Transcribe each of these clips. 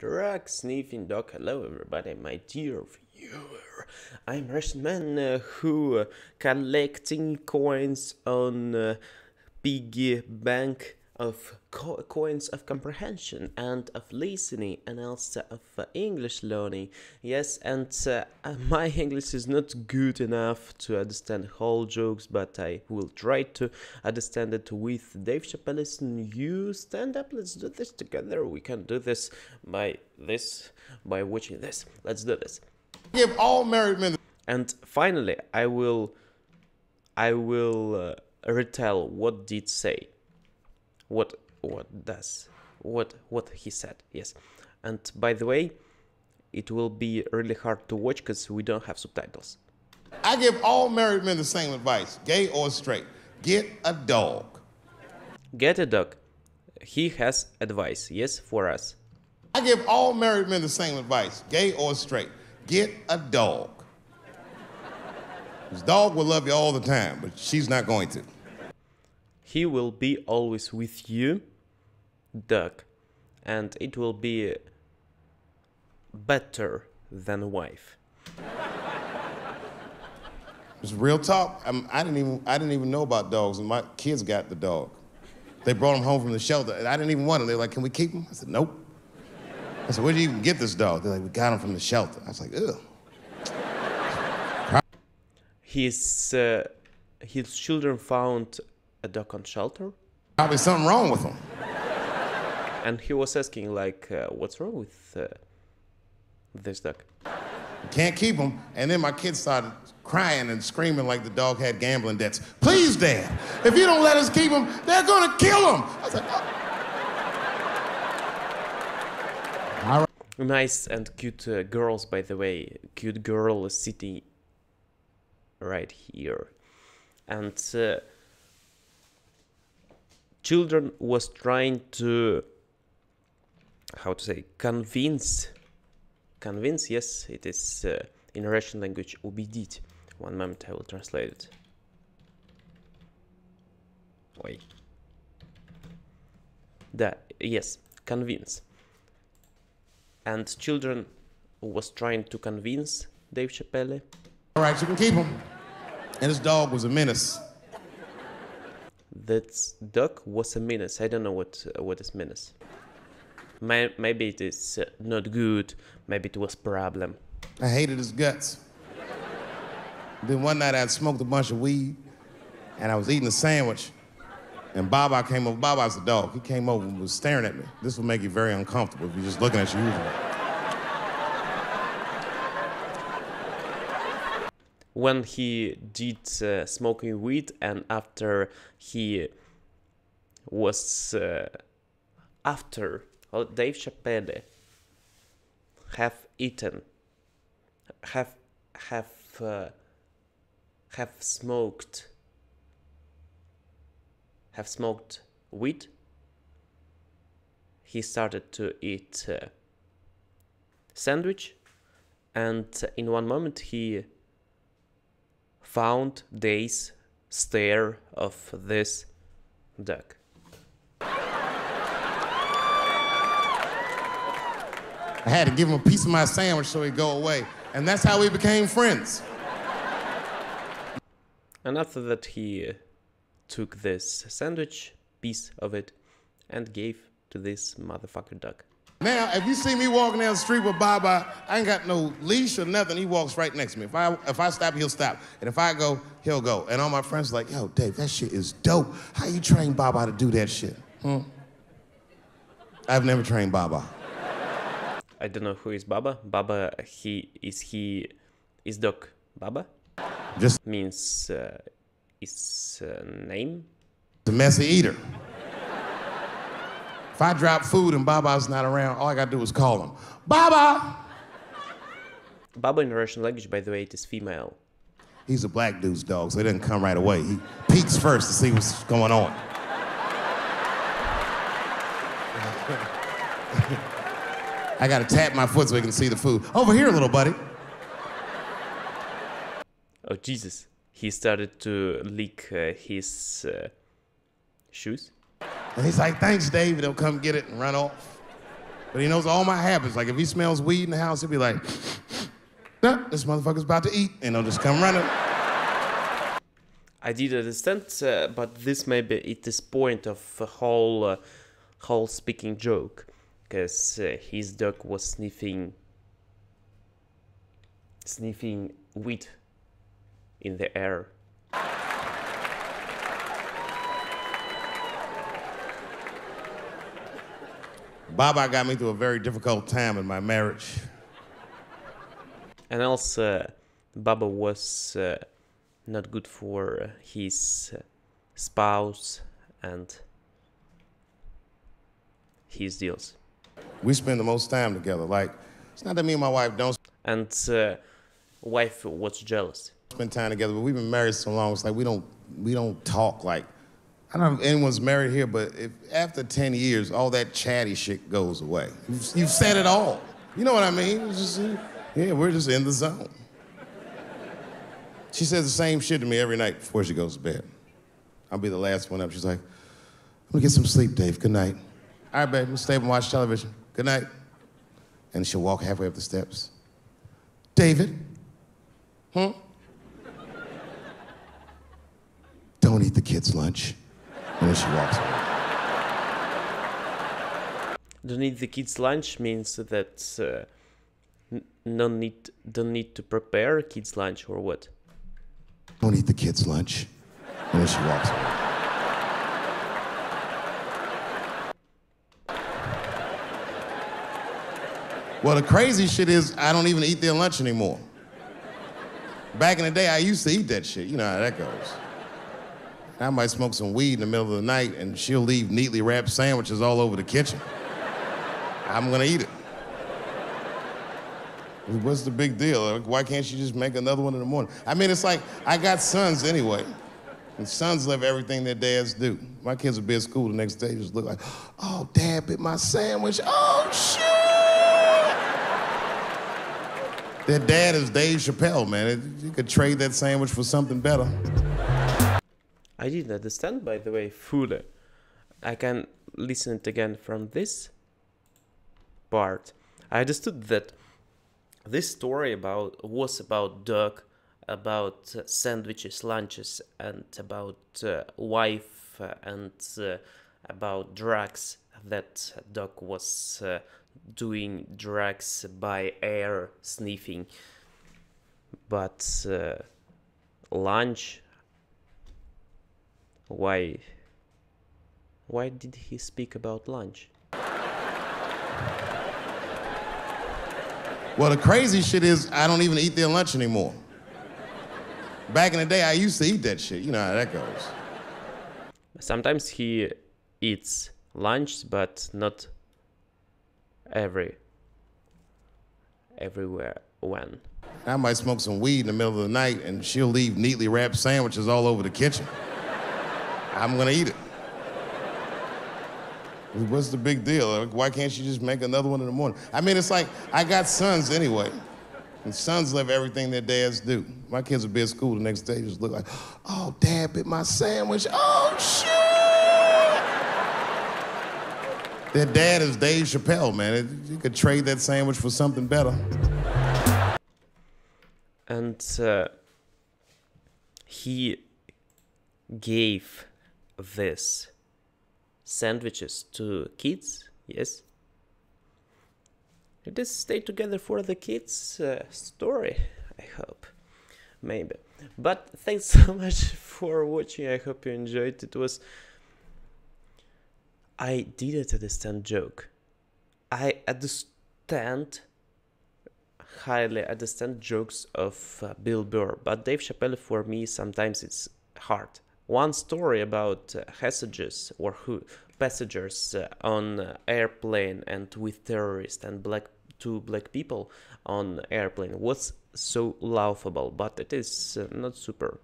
drug sniffing dog. Hello everybody, my dear viewer. I'm a Russian man who collecting coins on piggy bank of coins of comprehension and of listening and also of English learning. Yes, and my English is not good enough to understand whole jokes, but I will try to understand it with Dave Chappelle's new stand-up. Let's do this together. We can do this by watching this. Let's do this. Give all married men. And finally, I will retell what did say. What he said, yes. And by the way, it will be really hard to watch because we don't have subtitles. I give all married men the same advice, gay or straight. Get a dog. Get a dog. He has advice, yes, for us. I give all married men the same advice, gay or straight. Get a dog. This dog will love you all the time, but she's not going to. He will be always with you, dog, and it will be better than wife. It's real talk. I didn't even know about dogs, and my kids got the dog. They brought him home from the shelter, and I didn't even want him. They're like, "Can we keep him?" I said, "Nope." I said, "Where did you even get this dog?" They're like, "We got him from the shelter." I was like, "Ugh." His children found a dog on shelter? Probably something wrong with him. And he was asking, like, what's wrong with this dog? Can't keep him. And then my kids started crying and screaming like the dog had gambling debts. Please, Dad, if you don't let us keep him, they're gonna kill him. I was like, oh. All right. Nice and cute girls, by the way. Cute girl sitting right here. And children was trying to, how to say, convince, yes, it is in Russian language, убедить. One moment, I will translate it. Ой. Да, yes, convince. And children was trying to convince Dave Chappelle. All right, you can keep him. And this dog was a menace. That dog was a menace. I don't know what is menace. Maybe it is not good. Maybe it was problem. I hated his guts. Then one night I had smoked a bunch of weed, and I was eating a sandwich, and Baba came over. Baba's the dog. He came over and was staring at me. This will make you very uncomfortable if you're just looking at you usually. When he did smoking weed, and after he was Dave Chappelle have smoked weed, he started to eat sandwich, and in one moment he found Dave's stare of this dog. I had to give him a piece of my sandwich so he'd go away. And that's how we became friends. And after that, he took this sandwich, piece of it, and gave to this motherfucker dog. Now, if you see me walking down the street with Baba, I ain't got no leash or nothing. He walks right next to me. If I stop, he'll stop. And if I go, he'll go. And all my friends are like, yo, Dave, that shit is dope. How you train Baba to do that shit? I've never trained Baba. I don't know who is Baba. Baba, is dog Baba? Just means his name. The messy eater. If I drop food and Baba's not around, all I gotta do is call him. Baba! Baba in Russian language, by the way, it is female. He's a black dude's dog, so he doesn't come right away. He peeks first to see what's going on. I gotta tap my foot so we can see the food. Over here, little buddy. Oh, Jesus. He started to lick his shoes. And he's like, thanks, Dave. They'll come get it and run off. But he knows all my habits. Like if he smells weed in the house, he'll be like, nah, this motherfucker's about to eat, and I'll just come running. I did understand, but this maybe it is point of a whole speaking joke, because his dog was sniffing weed in the air. Baba got me through a very difficult time in my marriage. And also, Baba was not good for his spouse and his deals. We spend the most time together. Like, it's not that me and my wife don't. And wife was jealous. Spend time together, but we've been married so long. It's like we don't talk. Like, I don't know if anyone's married here, but if after 10 years, all that chatty shit goes away. You've said it all. You know what I mean? It's just, yeah, we're just in the zone. She says the same shit to me every night before she goes to bed. I'll be the last one up. She's like, I'm gonna get some sleep, Dave. Good night. All right, babe, let's stay up and watch television. Good night. And she'll walk halfway up the steps. David? Huh? Don't eat the kids' lunch. And then she walks away. Don't eat the kids' lunch means that don't need to prepare kids' lunch or what? Don't eat the kids' lunch. And then she walks away. Well, the crazy shit is I don't even eat their lunch anymore. Back in the day, I used to eat that shit. You know how that goes. I might smoke some weed in the middle of the night, and she'll leave neatly wrapped sandwiches all over the kitchen. I'm gonna eat it. What's the big deal? Why can't she just make another one in the morning? I mean, it's like, I got sons anyway, and sons love everything their dads do. My kids would be at school the next day, just look like, oh, Dad bit my sandwich, oh, shit! Their dad is Dave Chappelle, man. You could trade that sandwich for something better. I didn't understand, by the way, fully. I can listen it again from this part. I understood that this story was about dog, about sandwiches, lunches, and about wife, and about drugs, that dog was doing drugs by air, sniffing. But lunch... Why did he speak about lunch? Well, the crazy shit is I don't even eat their lunch anymore. Back in the day, I used to eat that shit. You know how that goes. Sometimes he eats lunch, but not everywhere when. I might smoke some weed in the middle of the night, and she'll leave neatly wrapped sandwiches all over the kitchen. I'm gonna eat it. What's the big deal? Why can't she just make another one in the morning? I mean, it's like, I got sons anyway. And sons love everything their dads do. My kids would be at school the next day, just look like, oh, Dad bit my sandwich, oh, shit! Their dad is Dave Chappelle, man. You could trade that sandwich for something better. And he gave this sandwiches to kids, yes? It is stay together for the kids story, I hope, maybe. But thanks so much for watching, I hope you enjoyed. It was... I didn't understand joke. I highly understand jokes of Bill Burr, but Dave Chappelle for me sometimes it's hard. One story about passengers on airplane and with terrorists and two black people on airplane was so laughable, but it is not super.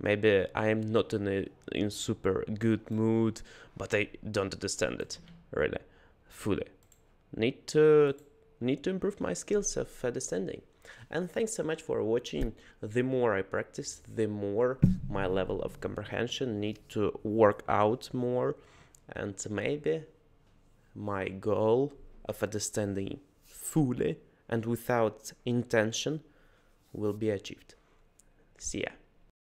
Maybe I am not in super good mood, but I don't understand it really fully. Need to improve my skills of understanding. And thanks so much for watching. The more I practice, the more my level of comprehension need to work out more, and maybe my goal of understanding fully and without intention will be achieved. See ya.